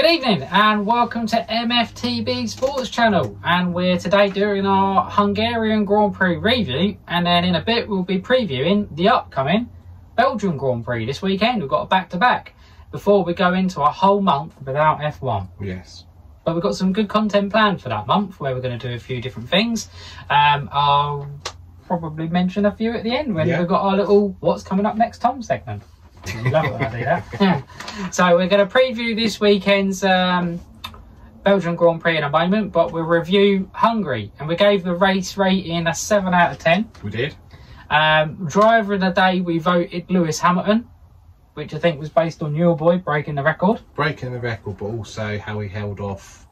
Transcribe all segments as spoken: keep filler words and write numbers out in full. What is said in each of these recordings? Good evening and welcome to M F T B Sports Channel, and we're today doing our Hungarian Grand Prix review, and then in a bit we'll be previewing the upcoming Belgian Grand Prix this weekend. We've got a back-to-back before we go into a whole month without F one. Yes. But we've got some good content planned for that month where we're going to do a few different things. Um, I'll probably mention a few at the end when yeah. we've got our little What's Coming Up Next Tom segment. Love it when I do that. Yeah. So we're going to preview this weekend's um, Belgian Grand Prix in a moment, but we'll review Hungary, and we gave the race rating a seven out of ten. We did. Um, driver of the day, we voted Lewis Hamilton, which I think was based on your boy breaking the record. Breaking the record, but also how he held off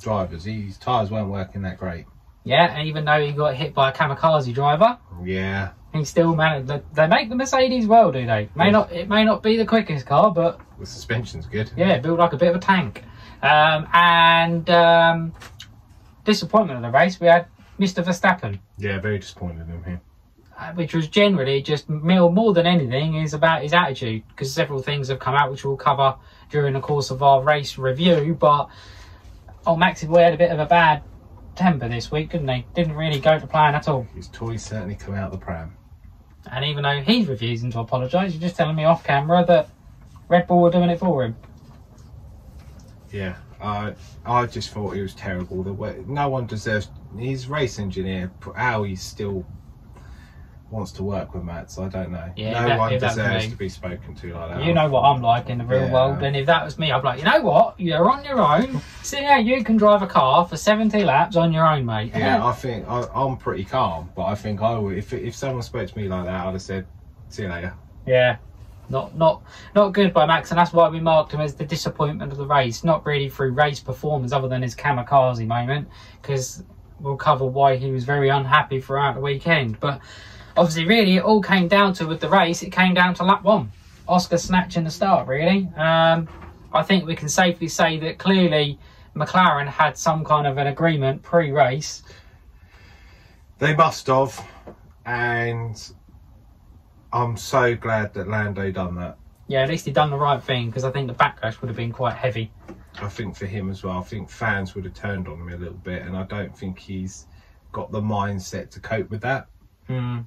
drivers. His tyres weren't working that great. Yeah, and even though he got hit by a kamikaze driver. Yeah. He still managed. They make the Mercedes well, do they? May yes. not. It may not be the quickest car, but the suspension's good. Yeah, built like a bit of a tank. Um, and um, disappointment of the race, we had Mister Verstappen. Yeah, very disappointed in him here. Uh, which was generally just more, more than anything is about his attitude, because several things have come out which we'll cover during the course of our race review. But oh, Maxi boy had a bit of a bad temper this week, didn't he? Didn't really go to plan at all. His toys certainly come out of the pram. And even though he's refusing to apologise, you're just telling me off camera that Red Bull were doing it for him. Yeah, I I just thought it was terrible. The way, no one deserves... His race engineer, how he still wants to work with Max, I don't know. Yeah, no that, one deserves to be spoken to like that. You know what I'm like in the real yeah. world, and if that was me, I'd be like, you know what? You're on your own. See how you can drive a car for seventy laps on your own, mate. Yeah, yeah. I think I, I'm pretty calm, but I think I would, if if someone spoke to me like that, I'd have said, see you later. Yeah, not not not good by Max, and that's why we marked him as the disappointment of the race. Not really through race performance, other than his kamikaze moment, because we'll cover why he was very unhappy throughout the weekend, but. Obviously, really, it all came down to, with the race, it came down to lap one. Oscar snatching the start, really. Um, I think we can safely say that clearly McLaren had some kind of an agreement pre-race. They must have. And I'm so glad that Lando done that. Yeah, at least he done the right thing, because I think the backlash would have been quite heavy. I think for him as well. I think fans would have turned on him a little bit, and I don't think he's got the mindset to cope with that. Hmm.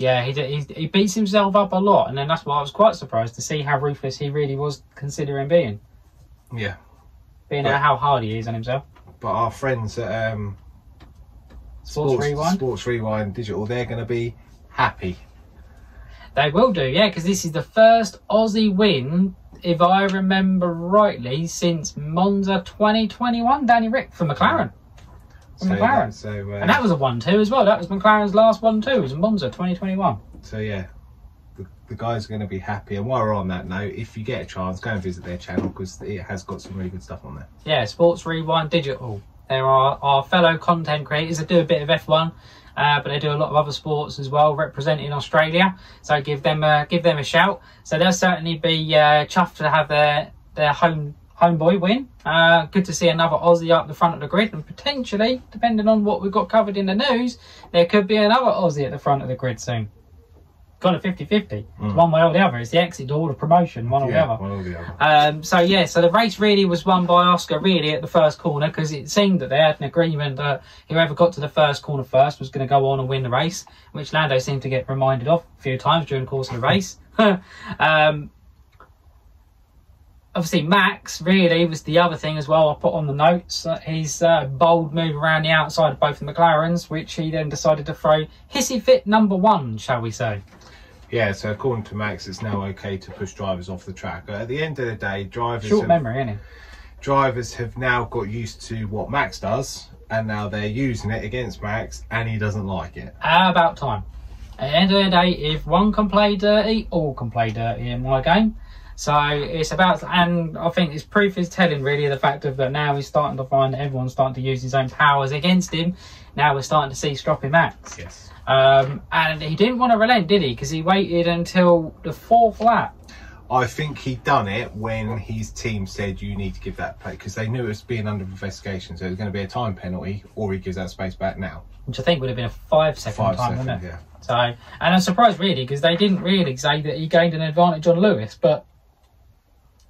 Yeah, he, he he beats himself up a lot, and then that's why I was quite surprised to see how ruthless he really was considering being. Yeah. Being but, at how hard he is on himself. But our friends at um, Sports, Sports Rewind Sports Rewind Digital, they're going to be happy. They will do, yeah, because this is the first Aussie win, if I remember rightly, since Monza twenty twenty-one, Danny Rick for McLaren. So, McLaren. So, uh, and that was a one two as well. That was McLaren's last one two. It was Monza twenty twenty-one. So, yeah, the, the guys are going to be happy. And while we're on that note, if you get a chance, go and visit their channel, because it has got some really good stuff on there. Yeah, Sports Rewind Digital. There are our fellow content creators that do a bit of F one, uh, but they do a lot of other sports as well, representing Australia. So give them a, give them a shout. So they'll certainly be uh, chuffed to have their, their home... homeboy win. Uh, good to see another Aussie up the front of the grid, and potentially, depending on what we've got covered in the news, there could be another Aussie at the front of the grid soon. Kind of fifty fifty. Mm. One way or the other. It's the exit door, the promotion, one or yeah, the other. One or the other. Um, so, yeah, so the race really was won by Oscar really at the first corner, because it seemed that they had an agreement that whoever got to the first corner first was going to go on and win the race, which Lando seemed to get reminded of a few times during the course of the race. um, Obviously, Max really was the other thing as well. I put on the notes that his uh, bold move around the outside of both the McLarens, which he then decided to throw hissy fit number one, shall we say. Yeah, so according to Max, it's now okay to push drivers off the track. But at the end of the day, drivers... Short have, memory, isn't it? Drivers have now got used to what Max does, and now they're using it against Max, and he doesn't like it. How about time? At the end of the day, if one can play dirty, all can play dirty in my game. So it's about, and I think his proof is telling really, the fact of that now he's starting to find that everyone's starting to use his own powers against him. Now we're starting to see stroppy Max. Yes. Um, and he didn't want to relent, did he? Because he waited until the fourth lap. I think he done it when his team said you need to give that play, because they knew it was being under investigation. So it was going to be a time penalty, or he gives that space back now. Which I think would have been a five second five time, second, wouldn't it? Yeah. So, and I'm surprised really, because they didn't really say that he gained an advantage on Lewis, but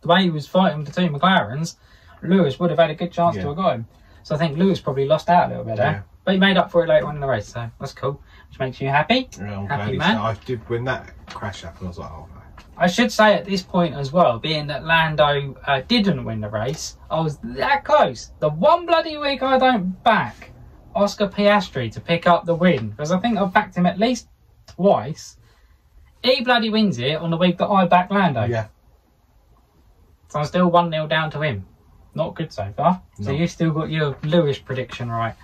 the way he was fighting the two McLarens, Lewis would have had a good chance yeah. to have got him. So I think Lewis probably lost out a little bit there. Yeah. But he made up for it later on in the race, so that's cool. Which makes you happy. Yeah, I'm happy glad man. I did, when that crash happened, I was like, oh no. I should say at this point as well, being that Lando uh, didn't win the race, I was that close. The one bloody week I don't back Oscar Piastri to pick up the win, because I think I've backed him at least twice. He bloody wins it on the week that I back Lando. Yeah. So I'm still one nil down to him. Not good so far. No. So you've still got your Lewis prediction right.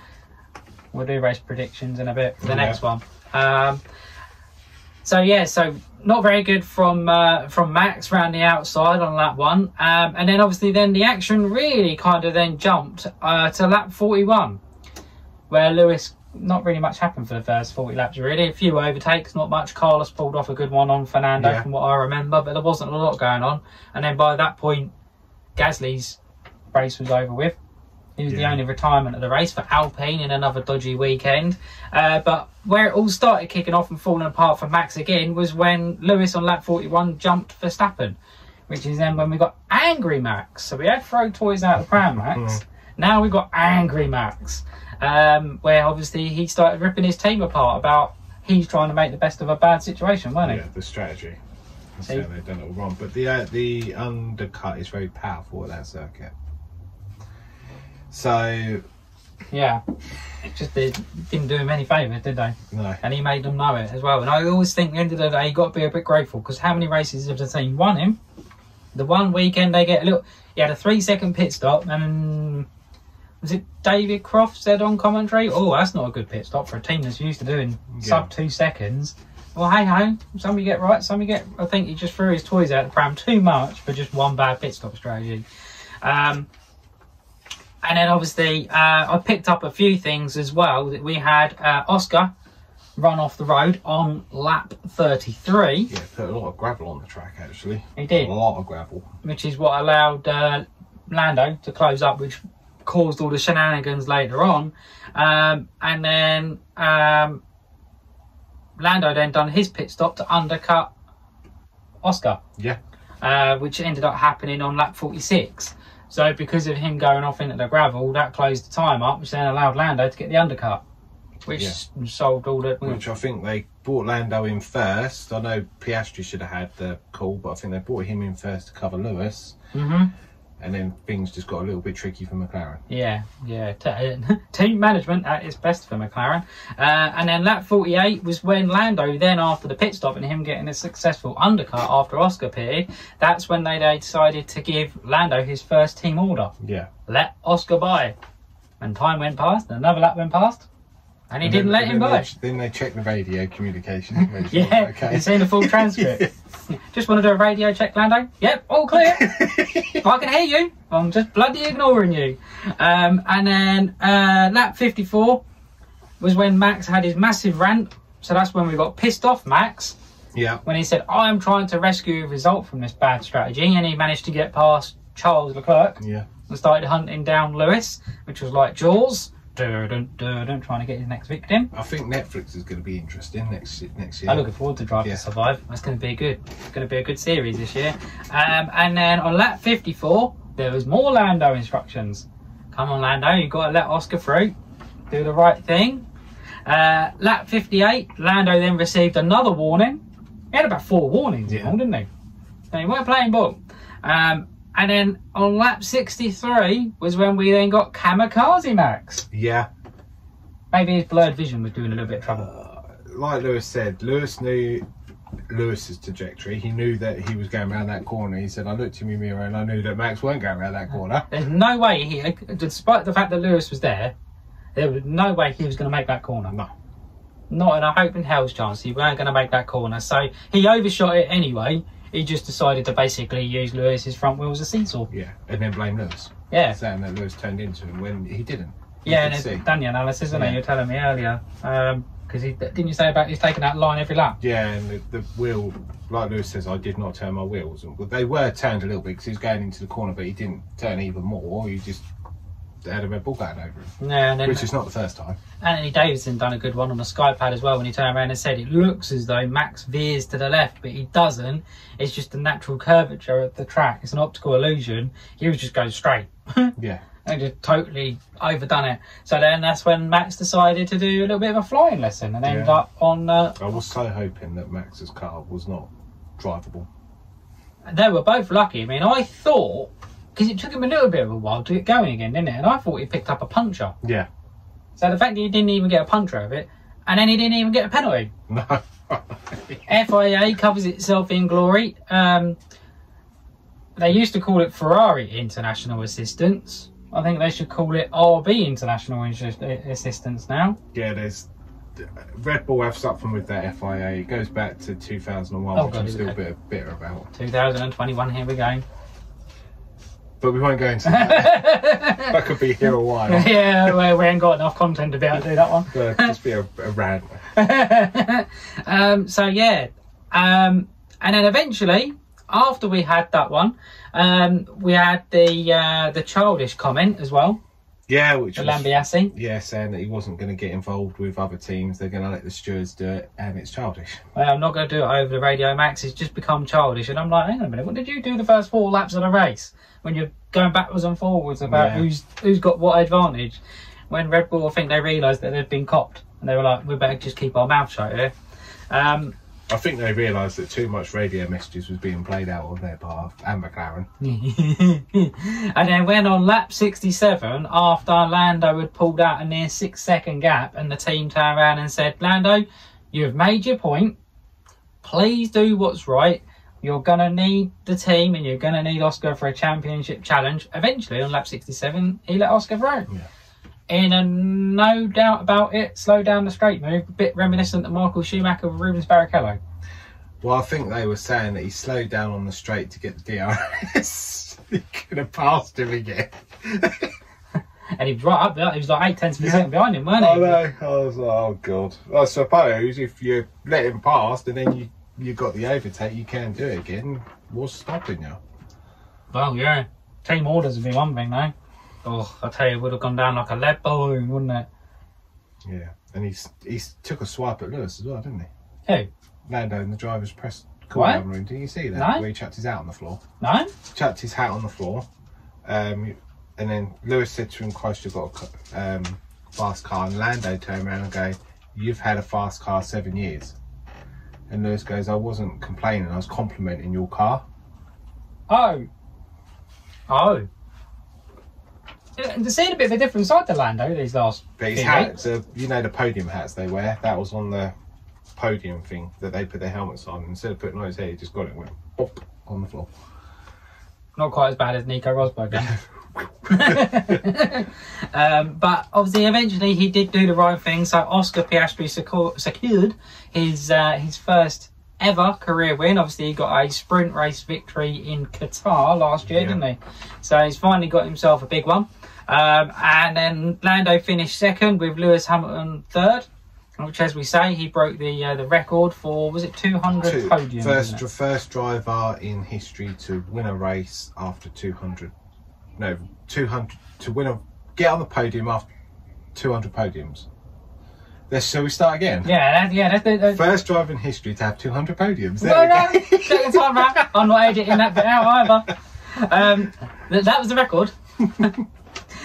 We'll do race predictions in a bit for the yeah. next one. Um, so yeah, so not very good from uh, from Max round the outside on lap one. Um, and then obviously then the action really kind of then jumped uh, to lap forty-one, where Lewis, not really much happened for the first forty laps really. A few overtakes, not much. Carlos pulled off a good one on Fernando yeah. from what I remember, but there wasn't a lot going on. And then by that point, Gasly's race was over with. He was yeah. the only retirement of the race for Alpine in another dodgy weekend. Uh, but where it all started kicking off and falling apart for Max again was when Lewis on lap forty-one jumped Verstappen, which is then when we got angry Max. So we had throw toys out of the pram, Max. Now we've got angry Max. Um, where obviously he started ripping his team apart about he's trying to make the best of a bad situation, weren't he? Yeah, the strategy. That's how they've done it all wrong. But the uh, the undercut is very powerful at that circuit. So yeah, it just did, didn't do him any favours, did they? No. And he made them know it as well. And I always think at the end of the day, you've got to be a bit grateful, because how many races have the team won him? The one weekend they get a little... He had a three-second pit stop and... Was it David Croft said on commentary, oh, that's not a good pit stop for a team that's used to doing yeah. sub two seconds. Well, hey ho, some you get right, some you get... I think he just threw his toys out the pram too much for just one bad pit stop strategy. Um, and then obviously uh, I picked up a few things as well. That we had uh, Oscar run off the road on lap thirty-three. Yeah, put a lot of gravel on the track, actually. He did. A lot of gravel. Which is what allowed uh, Lando to close up, which... caused all the shenanigans later on. Um, and then um, Lando then done his pit stop to undercut Oscar. Yeah. Uh, which ended up happening on lap forty-six. So because of him going off into the gravel, that closed the time up, which then allowed Lando to get the undercut. Which yeah. solved all the... Which I think they brought Lando in first. I know Piastri should have had the call, but I think they brought him in first to cover Lewis. Mm-hmm. And then things just got a little bit tricky for McLaren. Yeah, yeah. T team management at its best for McLaren. Uh, and then lap forty-eight was when Lando, then after the pit stop and him getting a successful undercut after Oscar pitted, that's when they, they decided to give Lando his first team order. Yeah. Let Oscar by. And time went past, and another lap went past, and he and didn't then, let him by. They, then they checked the radio communication. yeah, okay. You've seen the full transcript. yeah. Just want to do a radio check, Lando. Yep, all clear. I can hear you. I'm just bloody ignoring you. Um, and then uh, lap fifty-four was when Max had his massive rant. So that's when we got pissed off, Max. Yeah. When he said, I'm trying to rescue a result from this bad strategy. And he managed to get past Charles Leclerc. Yeah. And started hunting down Lewis, which was like Jaws. Dun, dun, dun, trying to get his next victim. I think Netflix is going to be interesting next next year. I'm looking forward to Drive yeah. to Survive. That's going to be good. It's going to be a good series this year. Um, and then on lap fifty-four, there was more Lando instructions. Come on, Lando, you've got to let Oscar through. Do the right thing. Uh, lap fifty-eight, Lando then received another warning. He had about four warnings, yeah. all, didn't he? So he weren't playing ball. Um, And then on lap sixty-three was when we then got Kamikaze Max. Yeah. Maybe his blurred vision was doing a little bit of trouble. Uh, like Lewis said, Lewis knew Lewis's trajectory. He knew that he was going around that corner. He said, I looked in my mirror and I knew that Max weren't going around that corner. There's no way he, despite the fact that Lewis was there, there was no way he was going to make that corner. No. Not in a hope in hell's chance. He weren't going to make that corner. So he overshot it anyway. He just decided to basically use Lewis's front wheel as a seesaw. Yeah, and then blame Lewis. Yeah. Saying that Lewis turned into him when he didn't. He yeah, and it's done your analysis, isn't yeah. it? You were telling me earlier. Because um, didn't you say about he's taking that line every lap? Yeah, and the, the wheel, like Lewis says, I did not turn my wheels. Well, they were turned a little bit because he was going into the corner, but he didn't turn even more. He just had a Red Bull going over him. No, and then, which is not the first time. Anthony Davidson done a good one on the Skypad as well when he turned around and said it looks as though Max veers to the left, but he doesn't. It's just the natural curvature of the track. It's an optical illusion. He was just going straight. Yeah. And just totally overdone it. So then that's when Max decided to do a little bit of a flying lesson and yeah. ended up on... Uh, I was so hoping that Max's car was not drivable. They were both lucky. I mean, I thought... Because it took him a little bit of a while to get going again, didn't it? And I thought he picked up a puncture. Yeah. So the fact that he didn't even get a puncture of it, and then he didn't even get a penalty. No. F I A covers itself in glory. Um, they used to call it Ferrari International Assistance. I think they should call it R B International Assistance now. Yeah, there's... Red Bull have something with that F I A. It goes back to two thousand one, oh, which God, I'm still a bit bitter about. two thousand twenty-one, here we go. But we won't go into that. That could be here a while. Yeah, well, we ain't got enough content to be able to do that one. It'll just be a, a rant. um, so, yeah. Um, and then eventually, after we had that one, um, we had the uh, the childish comment as well. Yeah, which was... Lambiasi. Yeah, saying that he wasn't going to get involved with other teams. They're going to let the stewards do it, and it's childish. Well, I'm not going to do it over the radio, Max. It's just become childish. And I'm like, hang on a minute. What did you do the first four laps of the race? When you're going backwards and forwards about yeah. who's who's got what advantage. When Red Bull, I think they realised that they'd been copped. And they were like, we better just keep our mouth shut here. Um, I think they realised that too much radio messages was being played out on their behalf, and McLaren. And then when on lap sixty-seven, after Lando had pulled out a near six second gap, and the team turned around and said, Lando, you've made your point. Please do what's right. You're going to need the team and you're going to need Oscar for a championship challenge. Eventually, on lap sixty-seven, he let Oscar through. Yeah. In a no doubt about it, slow down the straight move, a bit reminiscent of Michael Schumacher with Rubens Barrichello. Well, I think they were saying that he slowed down on the straight to get the D R S. He could have passed him again. And he was right up there. He was like eight tenths of a second behind him, weren't he? I know. I was like, oh, God. I suppose if you let him pass and then you... you've got the overtake, you can do it again. What's stopping you? Well, yeah. Team orders would be one thing, though. Oh, I tell you, it would have gone down like a lead balloon, wouldn't it? Yeah. And he's, he's took a swipe at Lewis as well, didn't he? Who? Lando in the driver's press corner room. Didn't you see that? No. Where he chucked his hat on the floor. No? Chucked his hat on the floor. Um, and then Lewis said to him, Christ, you've got a um, fast car. And Lando turned around and go, you've had a fast car seven years. And Lewis goes, I wasn't complaining, I was complimenting your car. Oh. Oh. They've seen a bit of a different side to Lando these last But his hats, uh, you know the podium hats they wear? That was on the podium thing that they put their helmets on. Instead of putting on his hair, he just got it and went pop on the floor. Not quite as bad as Nico Rosberg then. um, but obviously eventually he did do the right thing, so Oscar Piastri secure, secured his uh, his first ever career win. Obviously he got a sprint race victory in Qatar last year, yeah. didn't he? So he's finally got himself a big one. Um, and then Lando finished second with Lewis Hamilton third. Which, as we say, he broke the uh, the record for, was it two hundred podiums? First, first driver in history to win a race after two hundred. No, two hundred to win a get on the podium after two hundred podiums. Let's, shall we start again? Yeah, that, yeah. That's the, the, first driver in history to have two hundred podiums. There well, we go. No, second time round. I'm not editing that bit out either. Um, th that was the record.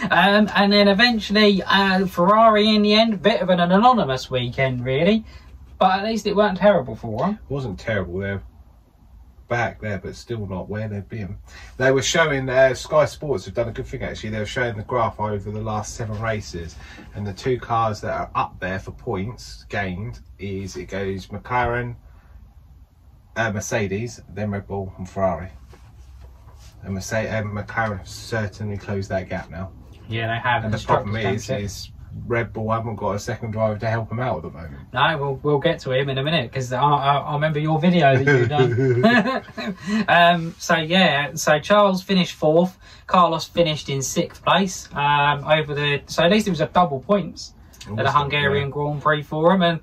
Um, and then eventually uh, Ferrari in the end, bit of an anonymous weekend really, but at least it weren't terrible for one. It wasn't terrible, they're back there but still not where they'd be. They were showing, uh, Sky Sports have done a good thing actually, they were showing the graph over the last seven races and the two cars that are up there for points gained is, it goes McLaren, uh, Mercedes, then Red Bull and Ferrari. And Mercedes, um, McLaren have certainly closed that gap now. Yeah, they have. And the problem is, is Red Bull haven't got a second driver to help him out at the moment. No, we'll, we'll get to him in a minute, because I, I, I remember your video that you've done. um, so, yeah, so Charles finished fourth. Carlos finished in sixth place. Um, over the So, at least it was a double points at the Hungarian Grand Prix for him. And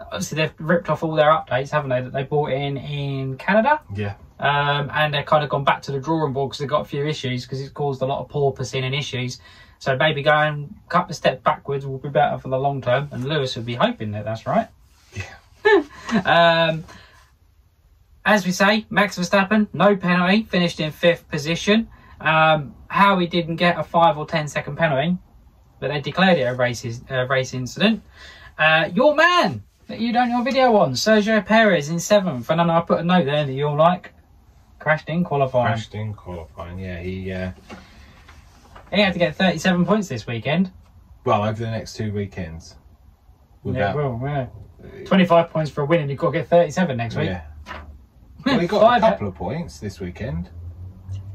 obviously, they've ripped off all their updates, haven't they, that they bought in in Canada? Yeah. Um, and they've kind of gone back to the drawing board because they've got a few issues, because it's caused a lot of porpoising and issues. So maybe going a couple of steps backwards will be better for the long term, and Lewis would be hoping that that's right. Yeah. um, as we say, Max Verstappen, no penalty, finished in fifth position. Um, how he didn't get a five or ten second penalty, but they declared it a race, uh, race incident. Uh, your man that you done your video on, Sergio Perez, in seventh. And I know I put a note there that you're like, crashed in qualifying. Crashed in qualifying, yeah. He uh... he had to get thirty-seven points this weekend. Well, over the next two weekends. Without... Yeah, well, yeah. twenty-five points for a win, and you've got to get thirty-seven next week. Yeah. Well, he got Five, a couple of points this weekend.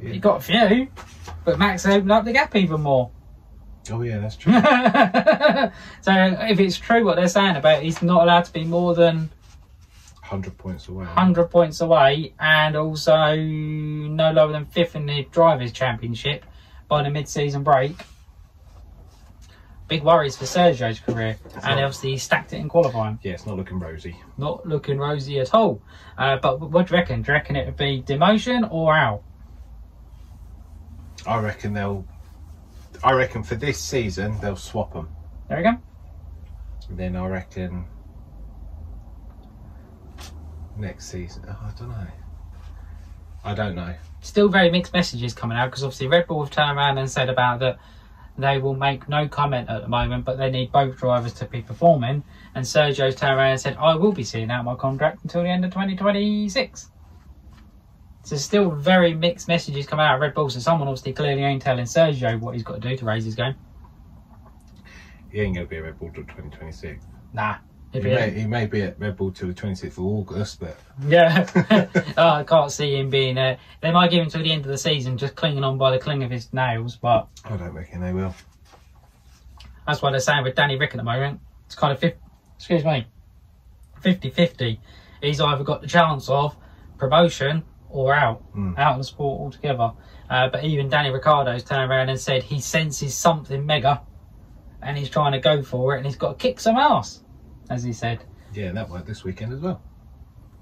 Yeah. He got a few, but Max opened up the gap even more. Oh yeah, that's true. So if it's true what they're saying about it, he's not allowed to be more than one hundred points away. one hundred points away, and also no lower than fifth in the Drivers' Championship by the mid-season break. Big worries for Sergio's career, it's and not, obviously he stacked it in qualifying. Yeah, it's not looking rosy. Not looking rosy at all. Uh, but what do you reckon? Do you reckon it would be demotion or out? I reckon they'll... I reckon for this season, they'll swap them. There we go. And then I reckon... next season... Oh, I don't know. I don't know. Still very mixed messages coming out, because obviously Red Bull have turned around and said about that they will make no comment at the moment, but they need both drivers to be performing. And Sergio's turned around and said, I will be seeing out my contract until the end of twenty twenty-six. So still very mixed messages coming out of Red Bull. So someone obviously clearly ain't telling Sergio what he's got to do to raise his game. He ain't going to be at Red Bull till twenty twenty-six. Nah. He may, he may be at Red Bull till the twenty-sixth of August, but... Yeah. Oh, I can't see him being there. They might give him till the end of the season, just clinging on by the cling of his nails, but... I don't reckon they will. That's why they're saying with Danny Rick at the moment, it's kind of... Excuse me. fifty fifty. He's either got the chance of promotion or out. Mm. Out of the sport altogether. Uh, but even Danny Ricciardo's turned around and said he senses something mega and he's trying to go for it and he's got to kick some ass, as he said. Yeah, and that worked this weekend as well.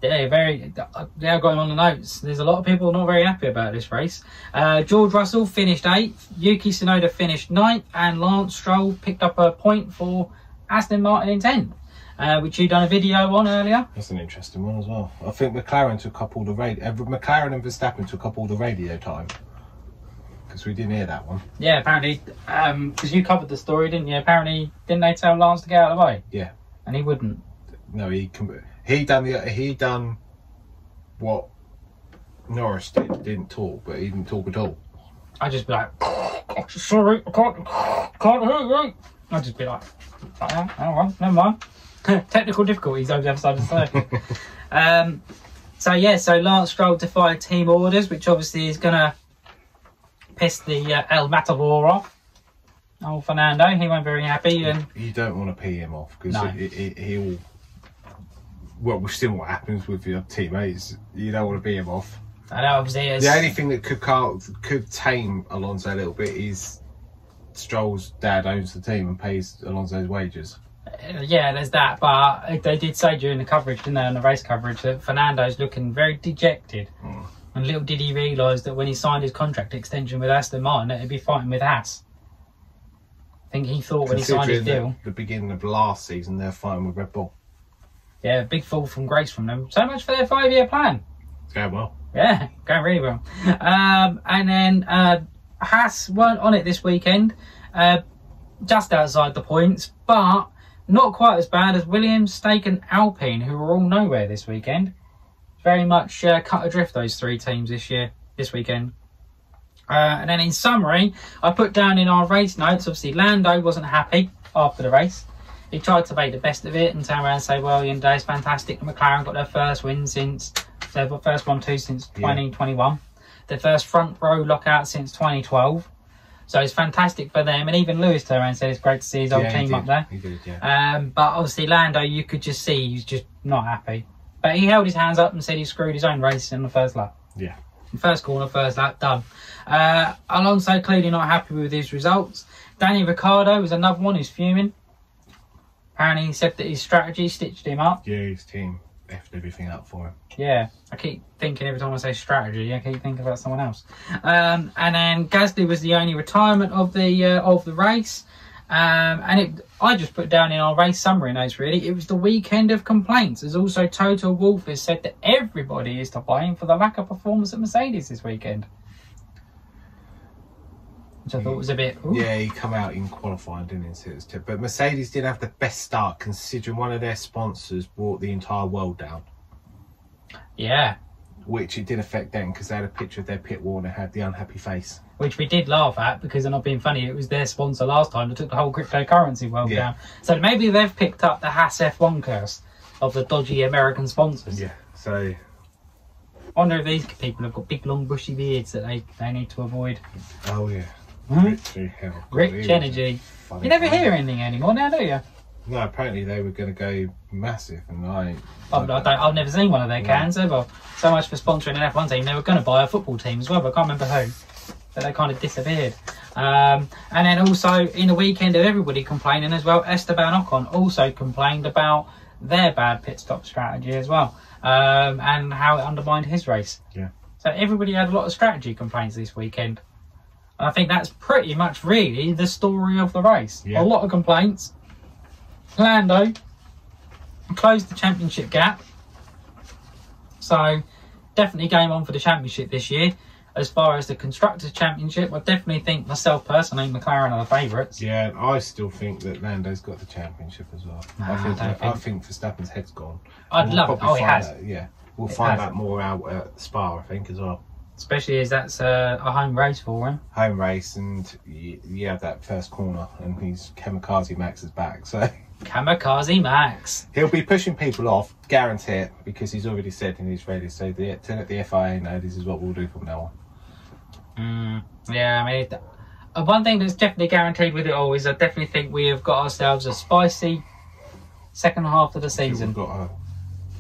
Yeah, very. Yeah, I got him on the notes. There's a lot of people not very happy about this race. Uh, George Russell finished eighth, Yuki Tsunoda finished ninth, and Lance Stroll picked up a point for Aston Martin in tenth, uh, which you done a video on earlier. That's an interesting one as well. I think McLaren took up all the radio. McLaren and Verstappen took up all the radio time. Because we didn't hear that one. Yeah, apparently, because um, you covered the story, didn't you? Apparently, didn't they tell Lance to get out of the way? Yeah. And he wouldn't. No, he he done the he done what Norris did. Didn't talk, but he didn't talk at all. I'd just be like, sorry, I can't can't hear you. I'd just be like, oh, oh, never mind. Technical difficulties over the other side of the circuit. um, so yeah, so Lance Stroll defied team orders, which obviously is gonna piss the uh, El Matador off. Oh, Fernando, he won't be very happy. And you don't want to pee him off because no. he'll. Well, we've seen what happens with your teammates. You don't want to pee him off. I know, obviously. It's... The only thing that could could tame Alonso a little bit is Stroll's dad owns the team and pays Alonso's wages. Yeah, there's that. But they did say during the coverage, didn't they, on the race coverage, that Fernando's looking very dejected. Mm. And little did he realise that when he signed his contract extension with Aston Martin, that he'd be fighting with Haas. I think he thought when he signed his deal. The, the beginning of last season, they're fighting with Red Bull. Yeah, big fall from grace from them. So much for their five-year plan. It's going well. Yeah, going really well. um, and then uh, Haas weren't on it this weekend, uh, just outside the points, but not quite as bad as Williams, Stake and Alpine, who were all nowhere this weekend. Very much uh, cut adrift, those three teams this year, this weekend. Uh, and then in summary, I put down in our race notes, obviously Lando wasn't happy after the race. He tried to make the best of it and turn around and say, well, you know, today's fantastic. McLaren got their first win since, their first one two since twenty twenty-one. Yeah. Their first front row lockout since twenty twelve. So it's fantastic for them. And even Lewis turned around and said it's great to see his old yeah, team up there. He did, yeah. Um, but obviously Lando, you could just see he's just not happy. But he held his hands up and said he screwed his own race in the first lap. Yeah. First corner, first lap, done. Uh, Alonso clearly not happy with his results. Danny Ricciardo was another one who's fuming. Apparently he said that his strategy stitched him up. Yeah, his team. effed everything up for him. Yeah, I keep thinking every time I say strategy, I keep thinking about someone else. Um, and then Gasly was the only retirement of the uh, of the race. Um, and it, I just put down in our race summary notes, really, it was the weekend of complaints, as also Toto Wolff has said that everybody is to blame for the lack of performance at Mercedes this weekend. Which I he, thought was a bit... Ooh. Yeah, he come out in qualifying, didn't he? So it was tip. But Mercedes did have the best start, considering one of their sponsors brought the entire world down. Yeah. Which it did affect them, because they had a picture of their pit wall and had the unhappy face. Which we did laugh at, because they're not being funny. It was their sponsor last time that took the whole cryptocurrency world yeah. down. So maybe they've picked up the Haas F one curse of the dodgy American sponsors. Yeah, so... I wonder if these people have got big, long, bushy beards that they, they need to avoid. Oh, yeah. Hmm? Richie, hell, Rich energy. Funny you never funny. hear anything anymore now, do you? No, apparently they were going to go massive, and I... Oh, like I don't, I've never seen one of their no. cans ever. So much for sponsoring an F one team. They were going to buy a football team as well, but I can't remember who. But they kind of disappeared. Um, and then also, in the weekend of everybody complaining as well, Esteban Ocon also complained about their bad pit stop strategy as well, um, and how it undermined his race. Yeah. So everybody had a lot of strategy complaints this weekend. And I think that's pretty much really the story of the race. Yeah. A lot of complaints. Lando closed the championship gap, so definitely game on for the championship this year. As far as the Constructors' Championship, I definitely think, myself personally, McLaren are the favourites. Yeah, I still think that Lando's got the championship as well. No, I, think, I, think. I think Verstappen's head's gone. I'd we'll love it. Oh, it has. That, yeah, we'll it find out more out at Spa, I think, as well. Especially as that's a, a home race for him. Home race, and you, you have that first corner, and he's Kamikaze Max's back, so... Kamikaze Max. He'll be pushing people off, guarantee it, because he's already said in his radio, so the, to let the F I A know this is what we'll do from now on. Mm, yeah, I mean, it, uh, one thing that's definitely guaranteed with it all is I definitely think we have got ourselves a spicy second half of the season. We've got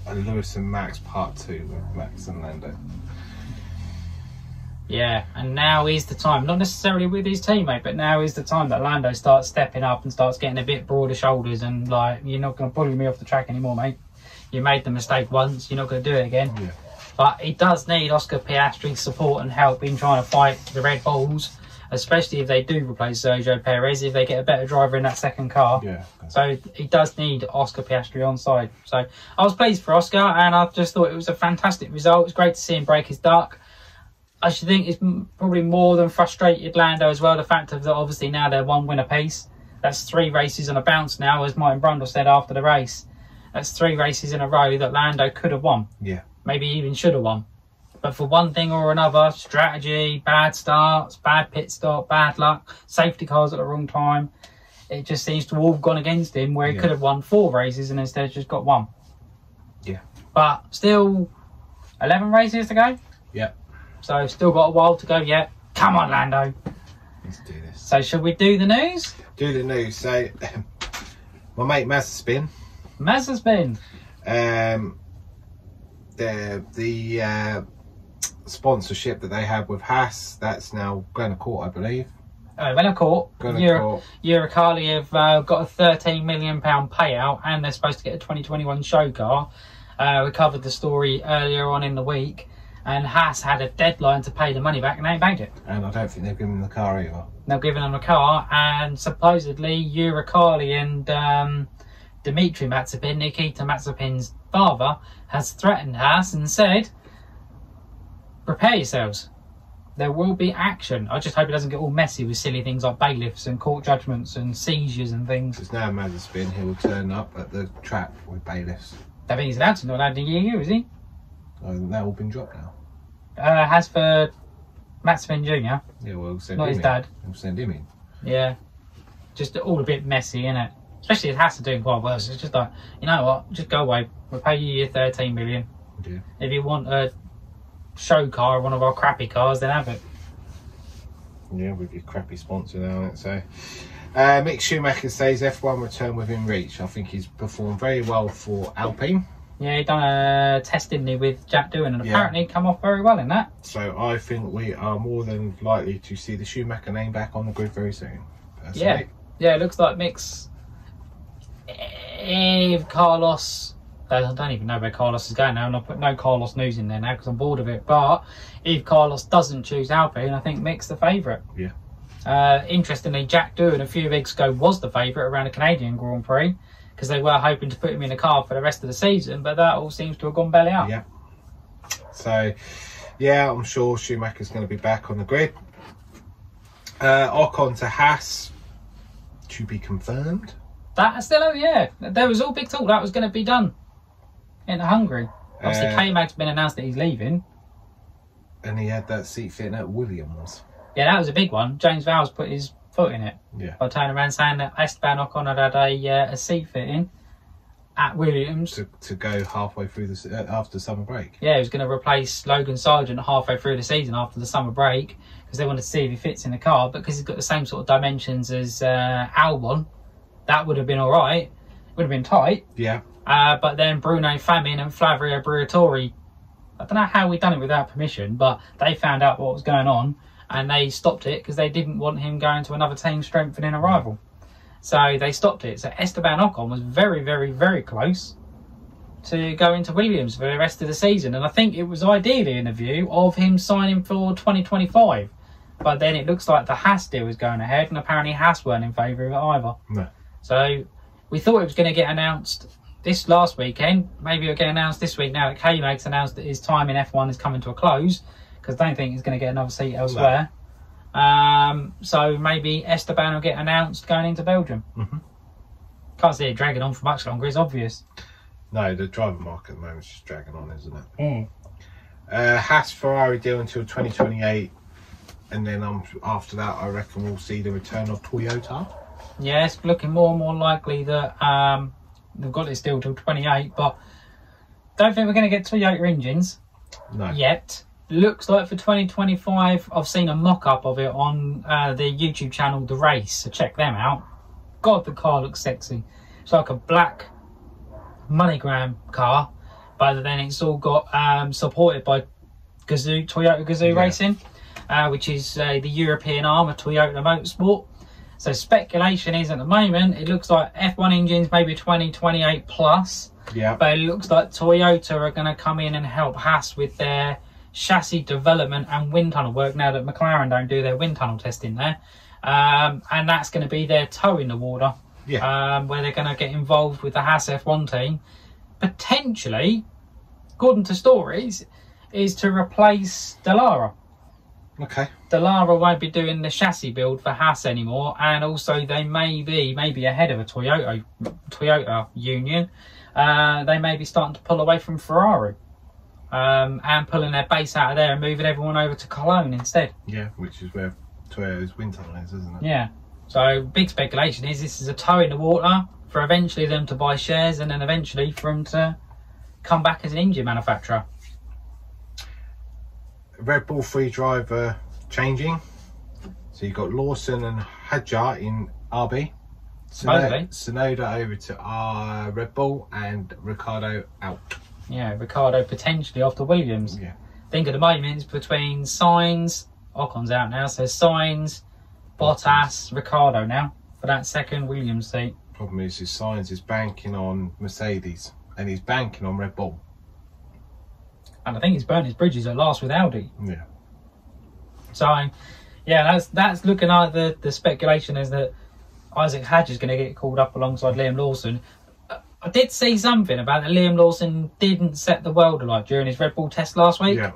a, a Lewis and Max part two with Max and Lando. Yeah, and now is the time, not necessarily with his teammate, but now is the time that Lando starts stepping up and starts getting a bit broader shoulders and like, you're not going to bully me off the track anymore, mate. You made the mistake once, you're not going to do it again. Yeah. But he does need Oscar Piastri's support and help in trying to fight the Red Bulls, especially if they do replace Sergio Perez, if they get a better driver in that second car. Yeah. So he does need Oscar Piastri on side. So I was pleased for Oscar, and I just thought it was a fantastic result. It was great to see him break his duck. I should think it's probably more than frustrated Lando as well. The fact of that, obviously now they're one win apiece. That's three races on a bounce now, as Martin Brundle said after the race. That's three races in a row that Lando could have won. Yeah. Maybe even should have won. But for one thing or another, strategy, bad starts, bad pit stop, bad luck, safety cars at the wrong time. It just seems to all have gone against him, where he yeah. could have won four races and instead just got one. Yeah. But still, eleven races to go? Yeah. So, still got a while to go yet. Come on, Lando. Let's do this. So, shall we do the news? Do the news. So, my mate Mazda Spin. Mazda Spin. Um, the the uh, sponsorship that they had with Haas, that's now Glennaquoit, I believe. Uh, Glennaquoit. Glennaquoit. Uricali have uh, got a thirteen million pound payout, and they're supposed to get a twenty twenty-one show car. Uh, we covered the story earlier on in the week. And Haas had a deadline to pay the money back, and they paid it. And I don't think they've given them the car either. They've given them the car, and supposedly Uricali and um, Dimitri Mazepin, Nikita Mazepin's father, has threatened Haas and said, prepare yourselves. There will be action. I just hope it doesn't get all messy with silly things like bailiffs and court judgments and seizures and things. There's no Mazepin. He will turn up at the trap with bailiffs. I think he's allowed to, not allowed in the E U, is he? I think they've all been dropped now. Uh, has for Mazepin Junior Yeah, well, we'll send not him his in. dad. We'll send him in. Yeah, just all a bit messy, innit? Especially if Haas are doing quite well. So it's just like, you know what? Just go away. We'll pay you your thirteen million. Yeah. If you want a show car, one of our crappy cars, then have it. Yeah, with your crappy sponsor now, innit? So, uh, Mick Schumacher says F one return within reach. I think he's performed very well for Alpine. Yeah, he done a test, didn't he, with Jack Doohan, and yeah. apparently come off very well in that. So I think we are more than likely to see the Schumacher name back on the grid very soon. Personally. Yeah, yeah, it looks like Mick's... If Carlos I don't even know where Carlos is going now, and I'll put no Carlos news in there now because I'm bored of it. But if Carlos doesn't choose Alpine, I think Mick's the favourite. Yeah. Uh, interestingly, Jack Doohan a few weeks ago was the favourite around the Canadian Grand Prix because they were hoping to put him in a car for the rest of the season, but that all seems to have gone belly up. Yeah. So, yeah, I'm sure Schumacher's going to be back on the grid. Uh, Ocon to Haas, to be confirmed. That still, oh yeah, there was all big talk that was going to be done in Hungary. Obviously, uh, K-Mag's been announced that he's leaving, and he had that seat fitting at Williams. Yeah, that was a big one. James Vowles put his foot in it. Yeah. By turning around saying that Esteban Ocon had had a, uh, a seat fitting at Williams to, to go halfway through the uh, after summer break. Yeah, he was going to replace Logan Sargent halfway through the season after the summer break because they wanted to see if he fits in the car. But because he's got the same sort of dimensions as uh, Albon, that would have been all right. Would have been tight. Yeah. Uh, but then Bruno Famin and Flavio Briatore, I don't know how we done it without permission, but they found out what was going on and they stopped it because they didn't want him going to another team strengthening a rival. So they stopped it. So Esteban Ocon was very, very, very close to going to Williams for the rest of the season. And I think it was ideally in a view of him signing for twenty twenty-five. But then it looks like the Haas deal was going ahead and apparently Haas weren't in favour of it either. No. So we thought it was going to get announced this last weekend. Maybe it'll get announced this week now that K-Mag's announced that his time in F one is coming to a close because they don't think he's going to get another seat elsewhere. No. Um, so maybe Esteban will get announced going into Belgium. Mm-hmm. Can't see it dragging on for much longer, it's obvious. No, the driver market at the moment is just dragging on, isn't it? Mm. Uh, Haas Ferrari deal until twenty twenty-eight. And then um, after that, I reckon we'll see the return of Toyota. Yeah, it's looking more and more likely that um, they've got it still till twenty-eight, but don't think we're going to get Toyota engines no. yet. Looks like for twenty twenty-five, I've seen a mock-up of it on uh, their YouTube channel, The Race, so check them out. God, the car looks sexy. It's like a black MoneyGram car, but then it's all got um, supported by Gazoo, Toyota Gazoo yeah. Racing, uh, which is uh, the European arm of Toyota Motorsport. So speculation is at the moment, it looks like F one engines maybe twenty twenty-eight plus. Yeah. But it looks like Toyota are going to come in and help Haas with their chassis development and wind tunnel work now that McLaren don't do their wind tunnel testing there. Um, and that's going to be their toe in the water. Yeah. Um, where they're going to get involved with the Haas F one team. Potentially, according to stories, is to replace Dallara. Okay. Dallara won't be doing the chassis build for Haas anymore, and also they may be maybe ahead of a Toyota Toyota union. Uh, they may be starting to pull away from Ferrari um, and pulling their base out of there and moving everyone over to Cologne instead. Yeah, which is where Toyota's wind tunnel is, isn't it? Yeah. So big speculation is this is a toe in the water for eventually them to buy shares and then eventually for them to come back as an engine manufacturer. Red Bull free driver changing, so you've got Lawson and Hadjar in R B, Sonoda, Sonoda over to uh, Red Bull, and Ricardo out. Yeah, Ricardo potentially off to Williams. Yeah, I think at the moment it's between Sainz, Ocon's out now, so Sainz, Bottas, Ricardo now for that second Williams seat. Problem is, is Sainz is banking on Mercedes and he's banking on Red Bull. And I think he's burned his bridges at last with Audi. Yeah. So, yeah, that's that's looking at the, the speculation is that Isaac Hadj is going to get called up alongside Liam Lawson. I did see something about that Liam Lawson didn't set the world alight during his Red Bull test last week. Yeah.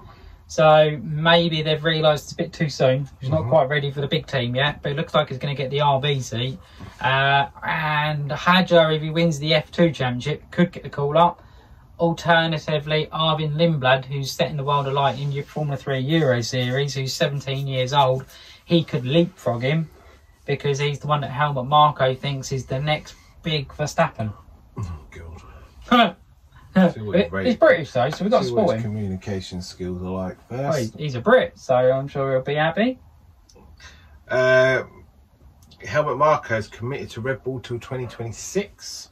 So maybe they've realised it's a bit too soon. He's mm-hmm. not quite ready for the big team yet, but it looks like he's going to get the R B seat. Uh, and Hadjar, if he wins the F two championship, could get the call up. Alternatively, Arvin Lindblad, who's setting the world alight in your Formula three Euro Series, who's seventeen years old, he could leapfrog him because he's the one that Helmut Marko thinks is the next big Verstappen. Oh, God. He's British, though, so we've got to support him. Communication skills are like first. Oh, he's a Brit, so I'm sure he'll be happy. Uh, Helmut Marko is committed to Red Bull till twenty twenty-six.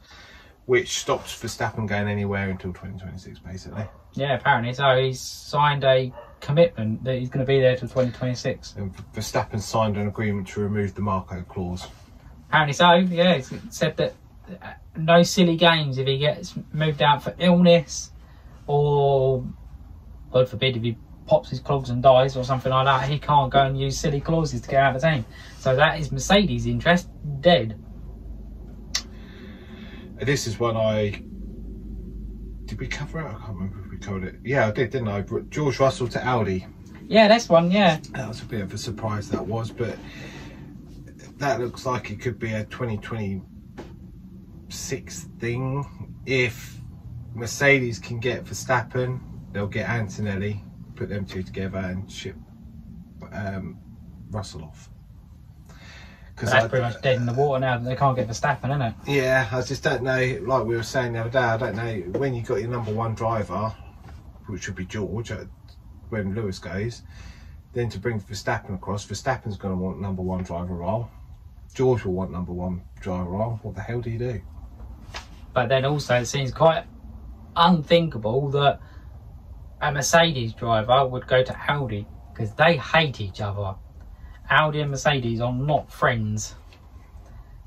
Which stops Verstappen going anywhere until twenty twenty-six, basically. Yeah, apparently. So he's signed a commitment that he's going to be there till twenty twenty-six. And Verstappen signed an agreement to remove the Marko clause. Apparently so, yeah. It's said that no silly games if he gets moved out for illness, or God forbid if he pops his clogs and dies or something like that. He can't go and use silly clauses to get out of the team. So that is Mercedes' interest dead. This is one I... Did we cover it? I can't remember if we covered it. Yeah, I did, didn't I? George Russell to Audi. Yeah, that's one, yeah. That was a bit of a surprise, that was, but that looks like it could be a twenty twenty-six thing. If Mercedes can get Verstappen, they'll get Antonelli, put them two together and ship um, Russell off. Because that's I, pretty much dead in the water now that they can't get Verstappen, isn't it? Yeah, I just don't know, like we were saying the other day, I don't know, when you've got your number one driver, which would be George, when Lewis goes, then to bring Verstappen across, Verstappen's going to want number one driver role, George will want number one driver role, what the hell do you do? But then also it seems quite unthinkable that a Mercedes driver would go to Audi, because they hate each other. Audi and Mercedes are not friends,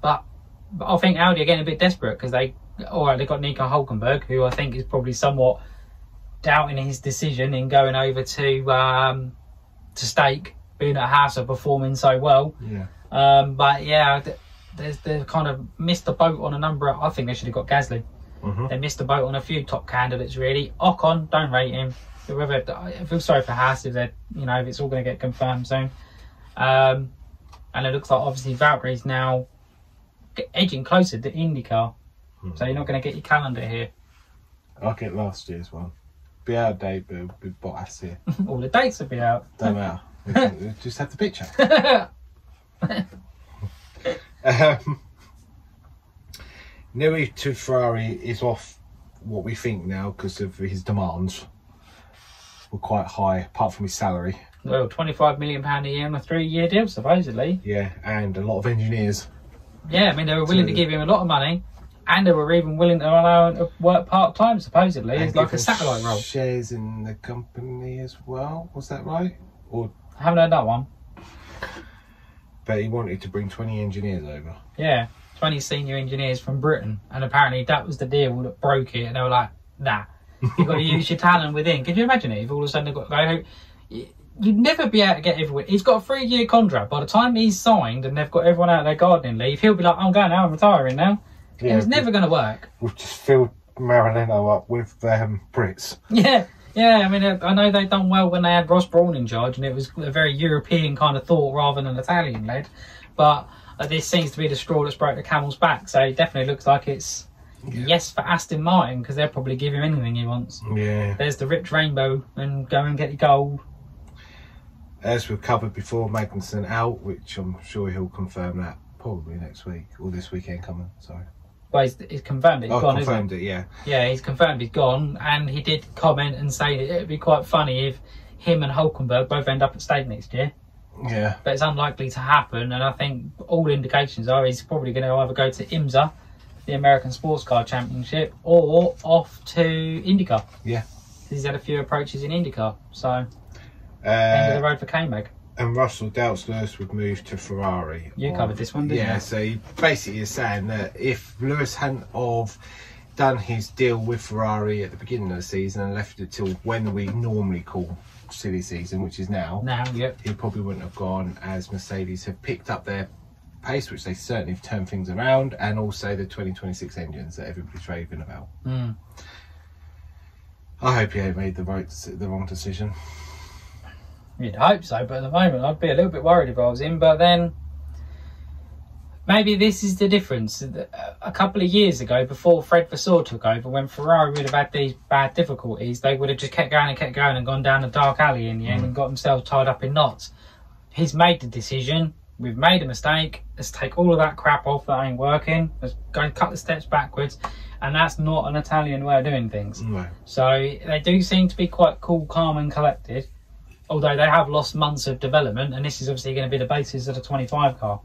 but, but I think Audi are getting a bit desperate because they, all right, they got Nico Hülkenberg, who I think is probably somewhat doubting his decision in going over to um, to Stake, being at Haas are performing so well. Yeah. Um, but yeah, there's they've kind of missed the boat on a number. Of, I think they should have got Gasly. Mm-hmm. They missed the boat on a few top candidates really. Ocon, don't rate him. Whoever, I feel sorry for Haas if they, you know, if it's all going to get confirmed soon. Um, and it looks like obviously Valtteri's now edging closer to IndyCar, mm. so you're not going to get your calendar here. I like it last year's one. Be out of date, but it'll be Bottas here. All the dates will be out. Don't matter. We can, we just have the picture. um, Nui to Ferrari is off what we think now because of his demands were quite high, apart from his salary. Well, twenty-five million pounds a year on a three-year deal, supposedly. Yeah, and a lot of engineers. Yeah, I mean, they were willing to, to give him a lot of money, and they were even willing to allow him to work part-time, supposedly, as like a satellite role. Shares in the company as well, was that right? Or I haven't heard that one. But he wanted to bring twenty engineers over. Yeah, twenty senior engineers from Britain, and apparently that was the deal that broke it, and they were like, nah, you've got to use your talent within. Could you imagine it if all of a sudden they've got to go... You'd never be able to get everyone. He's got a three-year contract. By the time he's signed and they've got everyone out of their gardening leave, he'll be like, I'm going now, I'm retiring now. Yeah, it was never going to work. We've just filled Marilino up with um, Brits. Yeah, yeah. I mean, I know they've done well when they had Ross Brawn in charge and it was a very European kind of thought rather than Italian-led. But uh, this seems to be the straw that's broke the camel's back. So it definitely looks like it's yeah. yes for Aston Martin because they'll probably give him anything he wants. Yeah. There's the ripped rainbow and go and get your gold. As we've covered before, Magnussen out, which I'm sure he'll confirm that probably next week, or this weekend coming, sorry. Well, he's, he's confirmed it, he's oh, gone, confirmed isn't it, yeah. Yeah, he's confirmed he's gone, and he did comment and say that it would be quite funny if him and Hülkenberg both end up at Stake next year. Yeah. But it's unlikely to happen, and I think all indications are he's probably going to either go to IMSA, the American Sports Car Championship, or off to IndyCar. Yeah. He's had a few approaches in IndyCar, so... Uh, End of the road for K-Mag. And Russell doubts Lewis would move to Ferrari. You or, covered this one, didn't yeah, you? Yeah, so he basically is saying that if Lewis hadn't of done his deal with Ferrari at the beginning of the season and left it till when we normally call silly season, which is now, now yep. he probably wouldn't have gone, as Mercedes have picked up their pace, which they certainly have turned things around, and also the twenty twenty-six engines that everybody's raving about. Mm. I hope he made the, right, the wrong decision. You'd hope so, but at the moment I'd be a little bit worried if I was him. But then maybe this is the difference. A couple of years ago, before Fred Vasseur took over, when Ferrari would have had these bad difficulties, they would have just kept going and kept going and gone down a dark alley in the end mm. and got themselves tied up in knots. He's made the decision. We've made a mistake. Let's take all of that crap off that ain't working. Let's go and cut the steps backwards. And that's not an Italian way of doing things. No. So they do seem to be quite cool, calm and collected. Although they have lost months of development, and this is obviously going to be the basis of the twenty-five car.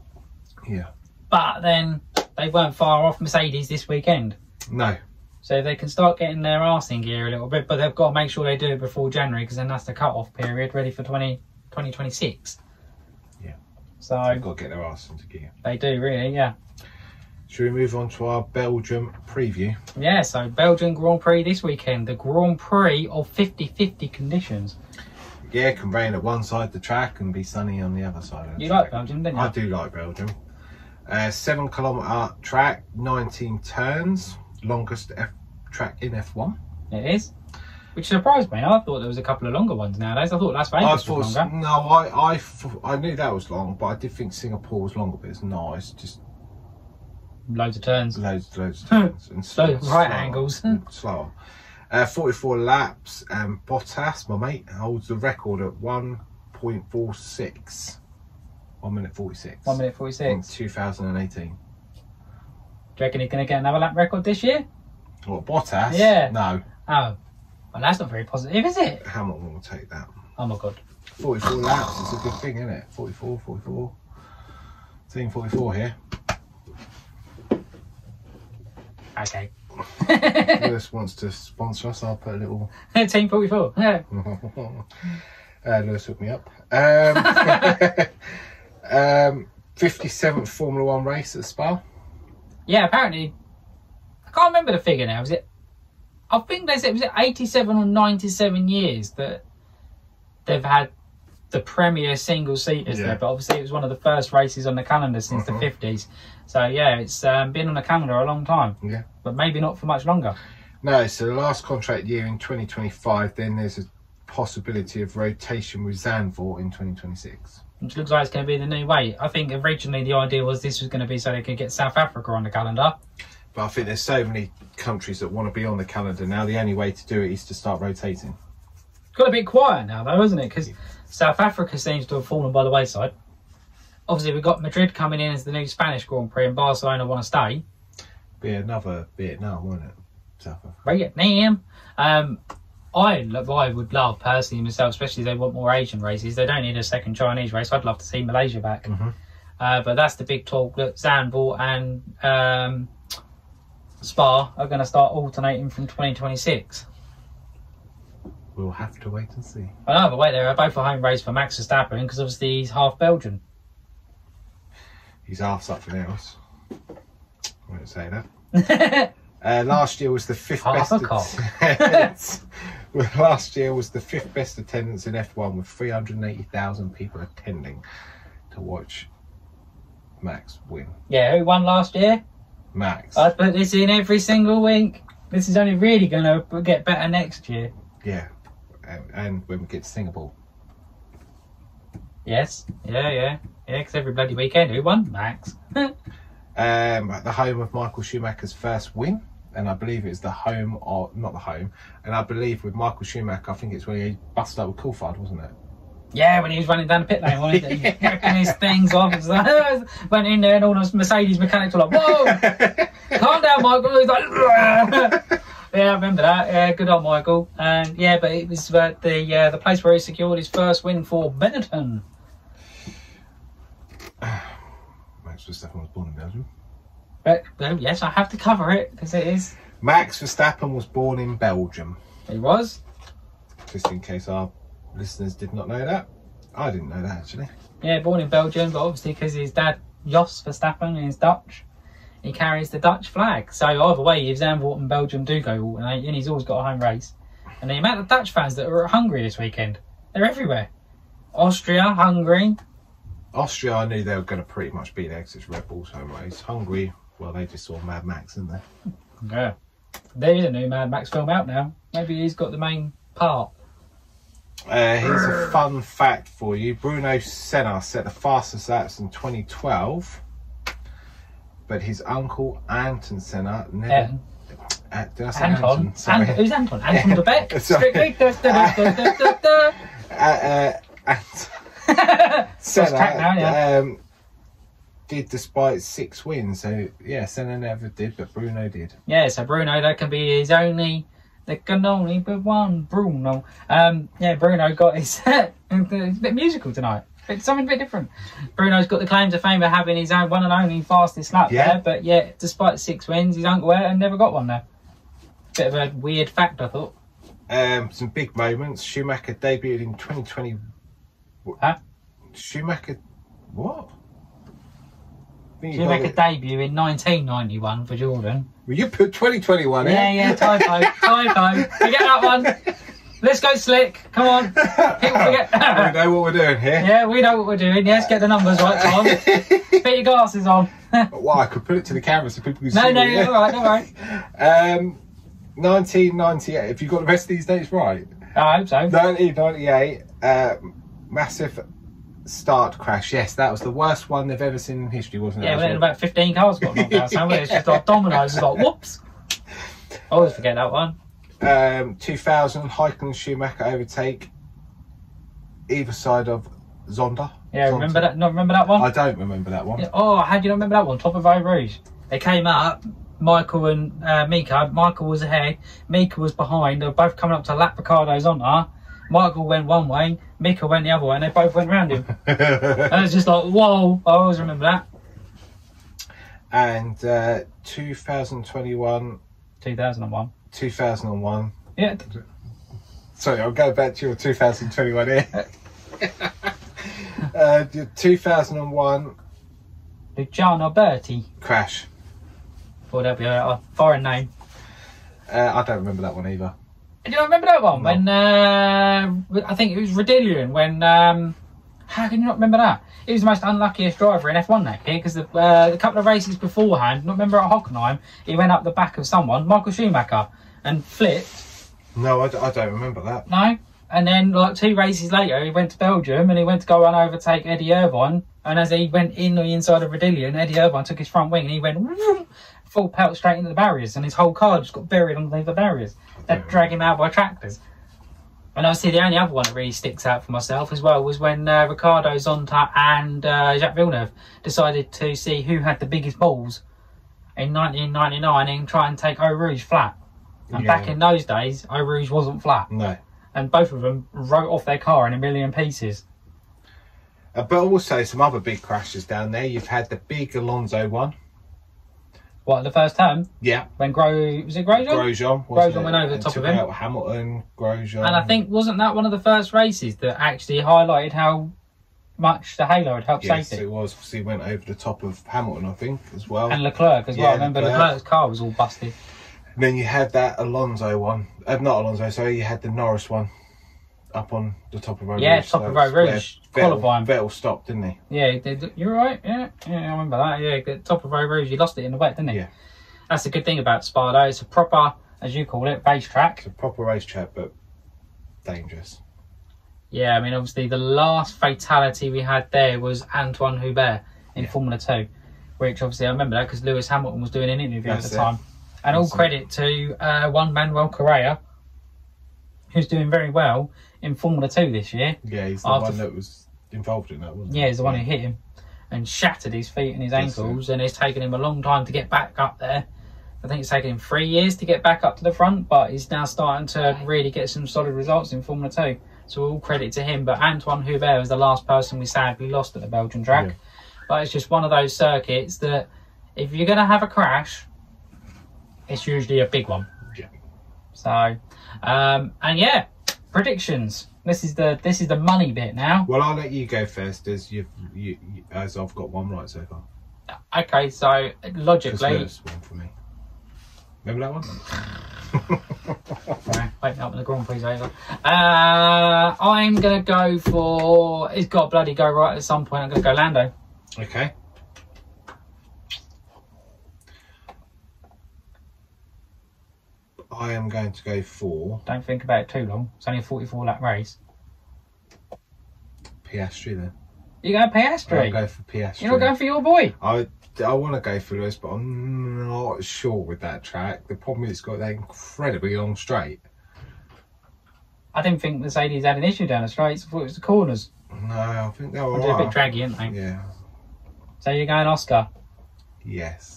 Yeah. But then they weren't far off Mercedes this weekend. No. So they can start getting their arse in gear a little bit, but they've got to make sure they do it before January, because then that's the cut-off period, ready for twenty twenty-six. Yeah. So they've got to get their arse into gear. They do, really, yeah. Should we move on to our Belgium preview? Yeah, so Belgian Grand Prix this weekend, the Grand Prix of fifty fifty conditions. Yeah, it can rain at one side of the track and be sunny on the other side of the you track. You like Belgium, don't you? I do like Belgium. Uh, seven kilometre track, nineteen turns, longest F track in F one. It is. Which surprised me. I thought there was a couple of longer ones nowadays. I thought Las Vegas I was longer. No, I, I, I knew that was long, but I did think Singapore was longer, but it's nice. Just loads of turns. Loads, loads of turns. And slow, right slower, angles. Slower. Uh, forty-four laps, and Bottas, my mate, holds the record at one point four six. one minute forty-six. one minute forty-six. In two thousand eighteen. Do you reckon he's going to get another lap record this year? What, Bottas? Yeah. No. Oh. Well, that's not very positive, is it? Hamilton will take that. Oh my God. forty-four laps, it's a good thing, isn't it? forty-four, forty-four. Team forty-four here. Okay. Lewis wants to sponsor us, I'll put a little... Team forty-four, yeah. uh, Lewis hooked me up. Um, um, fifty-seventh Formula One race at Spa. Yeah, apparently. I can't remember the figure now, is it? I think they said, was it eighty-seven or ninety-seven years that they've had the premier single-seaters yeah. there, but obviously it was one of the first races on the calendar since mm-hmm. the fifties. So, yeah, it's um, been on the calendar a long time, yeah, but maybe not for much longer. No, so the last contract year in twenty twenty-five, then there's a possibility of rotation with Zandvoort in twenty twenty-six. Which looks like it's going to be the new way. I think originally the idea was this was going to be so they could get South Africa on the calendar. But I think there's so many countries that want to be on the calendar now. The only way to do it is to start rotating. It's got a bit quiet now, though, hasn't it? Because yeah. South Africa seems to have fallen by the wayside. Obviously, we've got Madrid coming in as the new Spanish Grand Prix, and Barcelona want to stay. Be another Vietnam, won't it? South Africa. Vietnam. Um, I, I would love, personally, myself, especially if they want more Asian races. They don't need a second Chinese race. I'd love to see Malaysia back. Mm-hmm. uh, but that's the big talk. Look, Zandvoort and... Um, Spa are going to start alternating from twenty twenty-six. We'll have to wait and see. I know, but wait, they're both a home race for Max Verstappen because obviously he's half Belgian. He's half something else. I won't say that. uh, last year was the fifth half best. A cock. Well, last year was the fifth best attendance in F one with three hundred eighty thousand people attending to watch Max win. Yeah, who won last year? Max. I'd put this in every single week. This is only really going to get better next year. Yeah, and, and when we get to Singapore. Yes, yeah, yeah. Yeah, because every bloody weekend, who won? Max. um, at the home of Michael Schumacher's first win, and I believe it's the home, or not the home, and I believe with Michael Schumacher, I think it's when he busted up with Coulthard, wasn't it? Yeah, when he was running down the pit lane, wasn't he? He ripping his things off. Went in there and all those Mercedes mechanics were like, whoa! Calm down, Michael. He's like, yeah, I remember that. Yeah, good old Michael. And yeah, but it was uh, the uh, the place where he secured his first win for Benetton. Max Verstappen was born in Belgium. But, well, yes, I have to cover it because it is. Max Verstappen was born in Belgium. He was. Just in case our listeners did not know that. I didn't know that, actually. Yeah, born in Belgium, but obviously because his dad, Jos Verstappen, is Dutch, he carries the Dutch flag. So either way, if Zandvoort and Belgium do go alternate, and he's always got a home race. And the amount of Dutch fans that are at Hungary this weekend, they're everywhere. Austria, Hungary. Austria, I knew they were going to pretty much be there because it's Red Bull's home race. Hungary, well, they just saw Mad Max, didn't they? Yeah. There is a new Mad Max film out now. Maybe he's got the main part. Uh, here's a fun fact for you. Bruno Senna set the fastest laps in twenty twelve, but his uncle Anton Senna never. Um, uh, did I say Anton? Anton? Sorry. Anton? Who's Anton? Anton de Beck? Strictly. Da, da, da, da, da, da. Uh, uh, Anton Senna now, yeah. um, did despite six wins. So, yeah, Senna never did, but Bruno did. Yeah, so Bruno, that can be his only. There can only be one Bruno. Um, yeah, Bruno got his... It's a bit musical tonight. It's something a bit different. Bruno's got the claim to fame of having his own one and only fastest lap yeah. there. But yeah, despite six wins, his uncle Ayrton never got one there. Bit of a weird fact, I thought. Um, some big moments. Schumacher debuted in twenty twenty... Huh? Schumacher... What? Did you make a debut in nineteen ninety-one for Jordan? Well, you put twenty twenty-one in. Yeah, yeah, typo, typo. Forget that one. Let's go slick. Come on. We know what we're doing here. Yeah, we know what we're doing. Yeah, let's get the numbers right, Tom. Put your glasses on. Well, I could put it to the camera so people can no, see. No, no, you're all right, all right. Um, nineteen ninety-eight. If you got the rest of these dates right. I hope so. nineteen ninety-eight. Uh, massive start crash. Yes, that was the worst one they've ever seen in history, wasn't it? Yeah, well, about fifteen cars got knocked out. Somewhere. It's just like dominoes. It's like whoops. I always forget that one. Um, two thousand, Häkkinen, Schumacher overtake either side of Zonta. Yeah, Zonta. Remember that? Not remember that one? I don't remember that one. Yeah. Oh, how do you not remember that one? Top of Eau Rouge. They came up. Michael and uh, Mika. Michael was ahead. Mika was behind. They were both coming up to lap Ricardo Zonta. Michael went one way. Mika went the other way, and they both went round him. And I was just like, whoa! I always remember that. And uh, two thousand twenty-one. two thousand one. two thousand one. Yeah. Sorry, I'll go back to your two thousand twenty-one here. uh, two thousand one. Luciano Berti. Crash. Thought that'd be a foreign name. Uh, I don't remember that one either. Do you remember that one? No. When, uh, I think it was Redillion, when, um, how can you not remember that? He was the most unluckiest driver in F one that year, because the uh, a couple of races beforehand, not remember at Hockenheim, he went up the back of someone, Michael Schumacher, and flipped. No, I, d I don't remember that. No? And then, like, two races later, he went to Belgium, and he went to go and overtake Eddie Irvine, and as he went in the inside of Redillion, Eddie Irvine took his front wing, and he went, whoom, full pelt straight into the barriers, and his whole car just got buried underneath the barriers. They'd drag him out by tractors. And I see the only other one that really sticks out for myself as well was when uh, Ricardo Zonta and uh, Jacques Villeneuve decided to see who had the biggest balls in nineteen ninety-nine and try and take Eau Rouge flat. And yeah. Back in those days, Eau Rouge wasn't flat. No. And both of them wrote off their car in a million pieces. Uh, but also some other big crashes down there. You've had the big Alonso one. What, the first time? Yeah. When Gro... Was it Grosjean? Grosjean. Grosjean went over the top of him. Out Hamilton, Grosjean. And I think, wasn't that one of the first races that actually highlighted how much the halo had helped yes, safety? Yes, it was, because he went over the top of Hamilton, I think, as well. And Leclerc as yeah, well. I remember Leclerc. Leclerc's car was all busted. And then you had that Alonso one. Uh, not Alonso, sorry, you had the Norris one up on the top of Eau Rouge. Yeah, top so of Eau Rouge. Qualifying. Vettel stopped, didn't he? Yeah, you're right. Yeah, yeah, I remember that. Yeah, the top of Eau Rouge, he lost it in the wet, didn't he? Yeah. That's the good thing about Spa, though. It's a proper, as you call it, racetrack. It's a proper racetrack, but dangerous. Yeah, I mean, obviously, the last fatality we had there was Antoine Hubert in yeah. Formula two, which obviously I remember that because Lewis Hamilton was doing an interview That's at the it. time. And That's all credit it. to uh, one Manuel Correa, who's doing very well in Formula two this year. Yeah, he's the one that was involved in that, wasn't he? Yeah, he's the one who hit him and shattered his feet and his ankles, and it's taken him a long time to get back up there. I think it's taken him three years to get back up to the front, but he's now starting to really get some solid results in Formula two. So all credit to him. But Antoine Hubert was the last person we sadly lost at the Belgian track. Yeah. But it's just one of those circuits that if you're going to have a crash, it's usually a big one. Yeah. So, um, and yeah, predictions. This is the this is the money bit now. Well, I'll let you go first, as you've you, you, as I've got one right so far. Okay, so logically, just one for me. Remember that one? Sorry, wait up when the Grand Prix's over. Uh, I'm gonna go for. It's got to bloody go right at some point. I'm gonna go Lando. Okay. I am going to go for... Don't think about it too long. It's only a forty-four lap race. Piastri then. You're going Piastri? I'm going to go for Piastri. You're not going for your boy? I, I want to go for Lewis, but I'm not sure with that track. The problem is it's got that incredibly long straight. I didn't think Mercedes had an issue down the straights. I thought it was the corners. No, I think they were all right. They're a bit draggy, aren't they? Yeah. So you're going Oscar? Yes.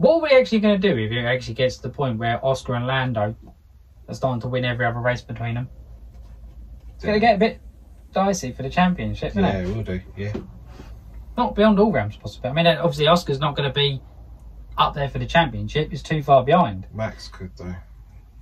What are we actually going to do if it actually gets to the point where Oscar and Lando are starting to win every other race between them? It's yeah. going to get a bit dicey for the championship, isn't yeah, it? Yeah, it will do, yeah. Not beyond all realms possible. I mean, obviously Oscar's not going to be up there for the championship. He's too far behind. Max could, though.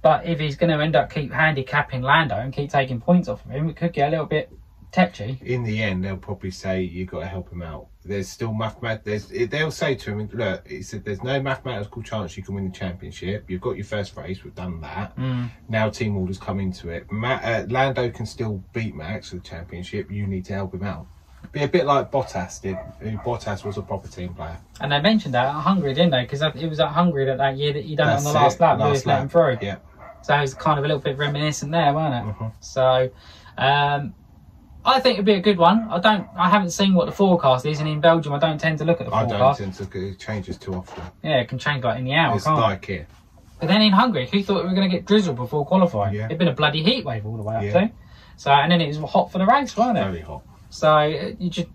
But if he's going to end up keep handicapping Lando and keep taking points off of him, it could get a little bit Tepchi? In the end, they'll probably say, you've got to help him out. There's still mathematics. There's, they'll say to him, look, it's a, there's no mathematical chance you can win the championship. You've got your first race. We've done that. Mm. Now team orders come into it. Ma- uh, Lando can still beat Max for the championship. You need to help him out. Be a bit like Bottas did. Bottas was a proper team player. And they mentioned that at Hungary, didn't they? Because it was at Hungary that, that year that he done it on the last it, lap. Lewis let him through. Yeah. So it's kind of a little bit reminiscent there, wasn't it? Mm-hmm. So... Um, I think it'd be a good one. I don't. I haven't seen what the forecast is, and in Belgium, I don't tend to look at the I forecast. I don't tend to look at it. It changes too often. Yeah, it can change like in the hour. It's can't like it. But then in Hungary, who thought we were going to get drizzled before qualifying? Yeah. It'd been a bloody heat wave all the way up yeah. to. So and then it was hot for the race, wasn't it? Very hot. So you just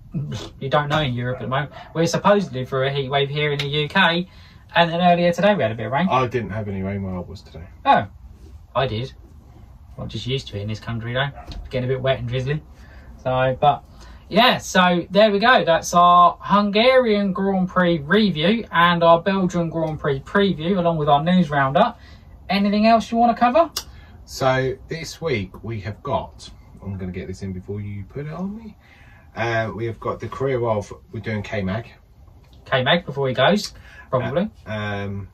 you don't know in Europe at the moment. We're supposedly for a heat wave here in the U K, and then earlier today we had a bit of rain. I didn't have any rain where I was today. Oh, I did. I'm just used to it in this country though. It's getting a bit wet and drizzly. So, but yeah, so there we go. That's our Hungarian Grand Prix review and our Belgian Grand Prix preview, along with our news roundup. Anything else you want to cover? So this week we have got, I'm going to get this in before you put it on me. Uh, we have got the career of, we're doing K-Mag. K-Mag before he goes, probably. Uh, um,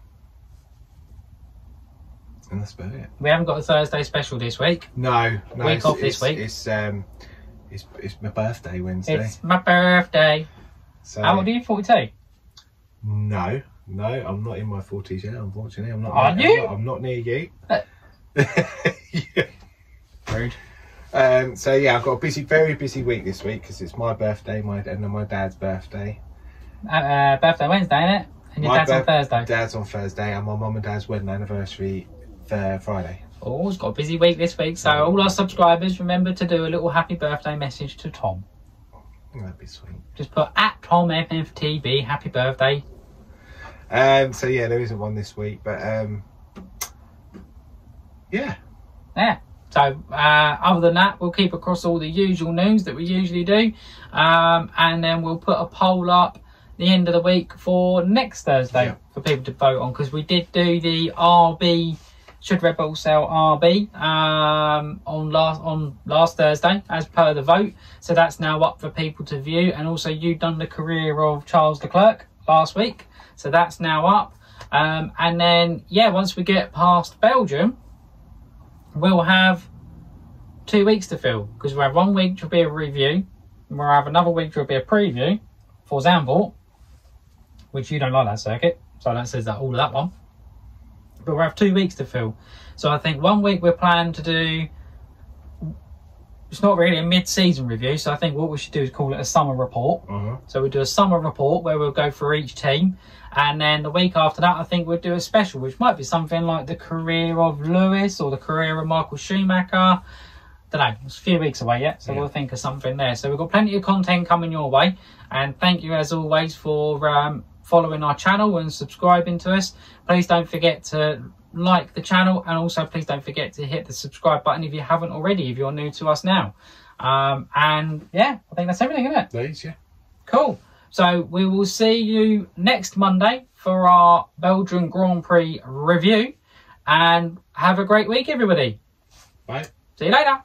and that's about it. We haven't got a Thursday special this week. No. no week off this week. It's... Um, It's, it's my birthday Wednesday. It's my birthday. So, how old are you? forty-two? No, no, I'm not in my forties yet, unfortunately. I'm not. Are near, you? I'm not, I'm not near you. Uh, yeah. Rude. Um, so yeah, I've got a busy, very busy week this week because it's my birthday, my and my dad's birthday. Uh, uh, birthday Wednesday, isn't it? And your my dad's on Thursday. Dad's on Thursday, and my mum and dad's wedding anniversary uh, Friday. Oh, it's got a busy week this week, so all our subscribers, remember to do a little happy birthday message to Tom. That'd be sweet. Just put at Tom F F T B, happy birthday. Um, so yeah, there isn't one this week, but um, yeah. Yeah, so uh, other than that, we'll keep across all the usual news that we usually do, um, and then we'll put a poll up the end of the week for next Thursday yeah. for people to vote on, because we did do the R B... Should Red Bull sell R B um, on last on last Thursday as per the vote? So that's now up for people to view. And also you've done the career of Charles Leclerc last week. So that's now up. Um, and then, yeah, once we get past Belgium, we'll have two weeks to fill. Because we'll have one week which will be a review. And we'll have another week which will be a preview for Zandvoort, which you don't like that circuit. So that says that all of that one. But we'll have two weeks to fill. So I think one week we're planning to do, it's not really a mid-season review, so I think what we should do is call it a summer report. Uh-huh. So we'll do a summer report where we'll go for each team. And then the week after that, I think we'll do a special, which might be something like the career of Lewis or the career of Michael Schumacher. Don't know, it's a few weeks away yet, so yeah. we'll think of something there. So we've got plenty of content coming your way. And thank you, as always, for... Um, following our channel and subscribing to us. Please don't forget to like the channel, and also please don't forget to hit the subscribe button if you haven't already, if you're new to us now. Um, and yeah, I think that's everything, isn't it? That is, yeah. Cool. So we will see you next Monday for our Belgian Grand Prix review, and have a great week, everybody. Bye. See you later.